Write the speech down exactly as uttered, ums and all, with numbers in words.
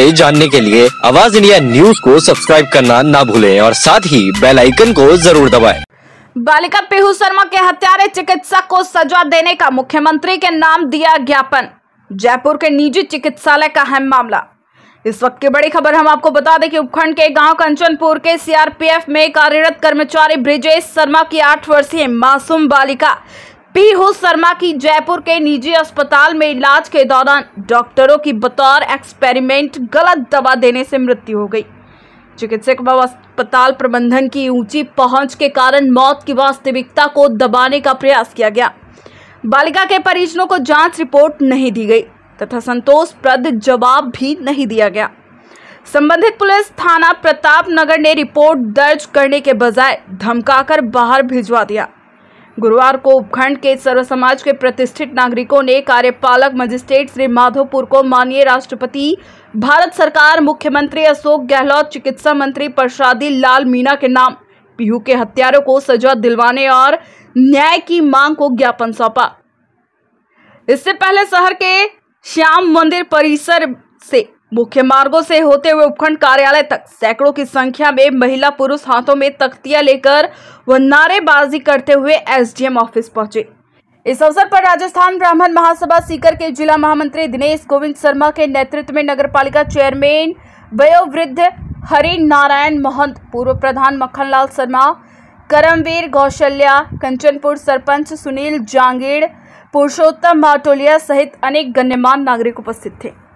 खबरें जानने के लिए आवाज़ इंडिया न्यूज को सब्सक्राइब करना ना भूलें और साथ ही बेल आइकन को जरूर दबाएं। बालिका पीहू शर्मा के हत्यारे चिकित्सक को सजा देने का मुख्यमंत्री के नाम दिया ज्ञापन। जयपुर के निजी चिकित्सालय का है मामला। इस वक्त की बड़ी खबर हम आपको बता दें कि उपखंड के गांव कंचनपुर के सीआरपीएफ में कार्यरत कर्मचारी ब्रिजेश शर्मा की आठ वर्षीय मासूम बालिका पीहू शर्मा की जयपुर के निजी अस्पताल में इलाज के दौरान डॉक्टरों की बतौर एक्सपेरिमेंट गलत दवा देने से मृत्यु हो गई। चिकित्सक व अस्पताल प्रबंधन की ऊंची पहुंच के कारण मौत की वास्तविकता को दबाने का प्रयास किया गया। बालिका के परिजनों को जांच रिपोर्ट नहीं दी गई तथा संतोषप्रद जवाब भी नहीं दिया गया। संबंधित पुलिस थाना प्रताप नगर ने रिपोर्ट दर्ज करने के बजाय धमकाकर बाहर भिजवा दिया। गुरुवार को उपखंड के सर्व समाज के प्रतिष्ठित नागरिकों ने कार्यपालक मजिस्ट्रेट श्री माधोपुर को माननीय राष्ट्रपति, भारत सरकार, मुख्यमंत्री अशोक गहलोत, चिकित्सा मंत्री परशादी लाल मीणा के नाम पीहू के हत्यारों को सजा दिलवाने और न्याय की मांग को ज्ञापन सौंपा। इससे पहले शहर के श्याम मंदिर परिसर से मुख्य मार्गों से होते हुए उपखंड कार्यालय तक सैकड़ों की संख्या में महिला पुरुष हाथों में तख्तियां लेकर व नारेबाजी करते हुए एसडीएम ऑफिस पहुंचे। इस अवसर पर राजस्थान ब्राह्मण महासभा सीकर के जिला महामंत्री दिनेश गोविंद शर्मा के नेतृत्व में नगरपालिका चेयरमैन वयोवृद्ध हरिनारायण महंत, पूर्व प्रधान मक्खन लाल शर्मा, करमवीर कौशल्या, कंचनपुर सरपंच सुनील जांगेड़, पुरुषोत्तम माटोलिया सहित अनेक गणमान्य नागरिक उपस्थित थे।